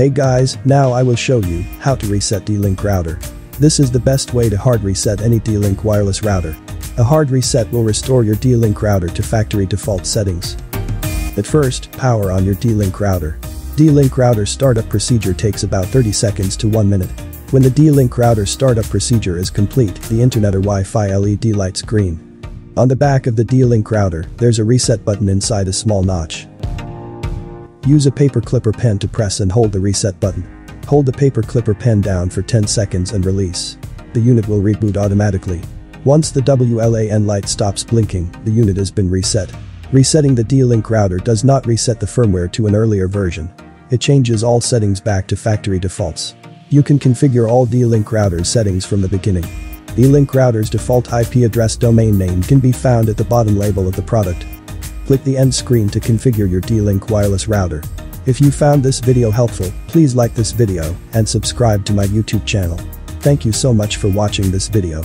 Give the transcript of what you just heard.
Hey guys, now I will show you how to reset D-Link router. This is the best way to hard reset any D-Link wireless router. A hard reset will restore your D-Link router to factory default settings. At first, power on your D-Link router. D-Link router startup procedure takes about 30 seconds to 1 minute. When the D-Link router startup procedure is complete, the internet or Wi-Fi LED lights green. On the back of the D-Link router, there's a reset button inside a small notch. Use a paper clip or pen to press and hold the reset button. Hold the paper clip or pen down for 10 seconds and release. The unit will reboot automatically. Once the WLAN light stops blinking, the unit has been reset. Resetting the D-Link router does not reset the firmware to an earlier version. It changes all settings back to factory defaults. You can configure all D-Link router settings from the beginning. D-Link router's default IP address domain name can be found at the bottom label of the product. Click the end screen to configure your D-Link wireless router. If you found this video helpful, please like this video and subscribe to my YouTube channel. Thank you so much for watching this video.